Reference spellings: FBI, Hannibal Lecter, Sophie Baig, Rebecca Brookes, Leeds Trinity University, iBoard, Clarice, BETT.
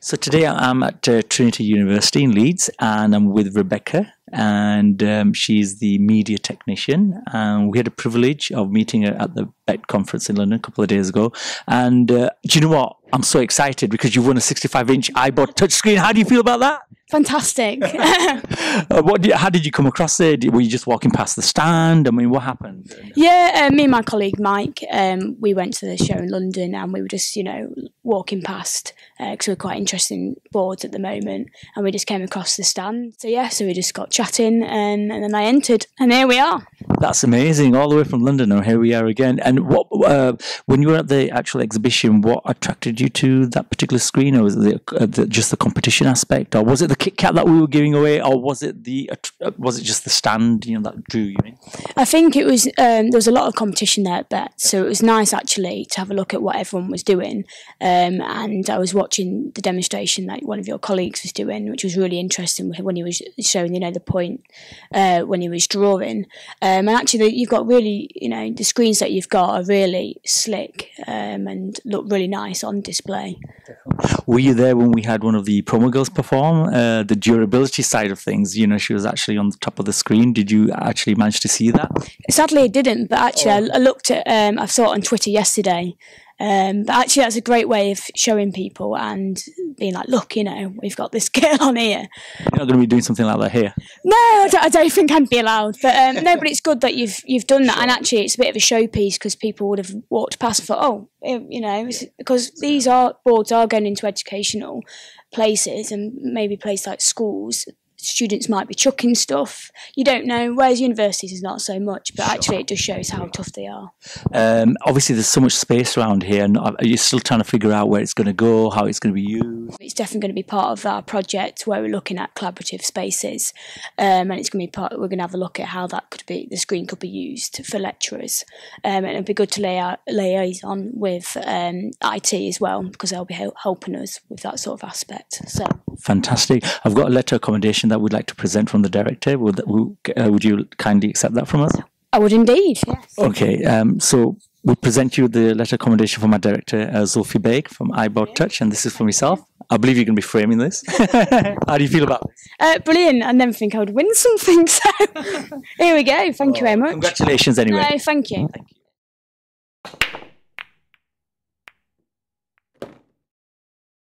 So today I'm at Trinity University in Leeds, and I'm with Rebecca, and she's the media technician. And we had the privilege of meeting her at the BETT conference in London a couple of days ago. And do you know what? I'm so excited because you won a 65-inch iBoard touchscreen. How do you feel about that? Fantastic. How did you come across it? Were you just walking past the stand? I mean, what happened? Yeah, me and my colleague Mike, we went to the show in London, and we were just, you know, walking past because we're quite interested in boards at the moment, and we just came across the stand. So yeah, so we just got chatting, and then I entered, and here we are. That's amazing. All the way from London, and here we are again. And what when you were at the actual exhibition, what attracted you to that particular screen? Or was it just the competition aspect, or was it the Kit Kat that we were giving away, or was it the just the stand, you know, that drew you in? I think it was there was a lot of competition there at BETT, so it was nice actually to have a look at what everyone was doing, and I was watching the demonstration that one of your colleagues was doing, which was really interesting when he was showing, you know, the point when he was drawing, and actually you've got really, you know, the screens that you've got are really slick and look really nice on display. Were you there when we had one of the promo girls perform? The durability side of things, you know, she was actually on the top of the screen. Did you actually manage to see that? Sadly, I didn't, but actually I looked at, I saw it on Twitter yesterday. But actually that's a great way of showing people and being like, look, you know, we've got this girl on here. You're not going to be doing something like that here. No, I don't think I'd be allowed. But no, but it's good that you've done that. Sure. And actually it's a bit of a showpiece because people would have walked past and thought, oh, you know, yeah, because these are boards are going into educational places, and maybe places like schools, students might be chucking stuff, you don't know, whereas universities is not so much, but actually it just shows how tough they are. Obviously there's so much space around here, and you're still trying to figure out where it's going to go, how it's going to be used. It's definitely going to be part of our project where we're looking at collaborative spaces, and it's going to be part, we're going to have a look at how that could be, the screen could be used for lecturers, and it'd be good to liaison with IT as well, because they'll be helping us with that sort of aspect. So fantastic. I've got a letter of commendation that we'd like to present from the director. Would you kindly accept that from us? I would indeed, yes. Okay, so we'll present you the letter of commendation from our director, Sophie Baig, from iBoard Touch, and this is for myself. I believe you're going to be framing this. How do you feel about this? Brilliant. I never think I would win something, so here we go. Thank you very much. Congratulations anyway. Thank you. Thank you.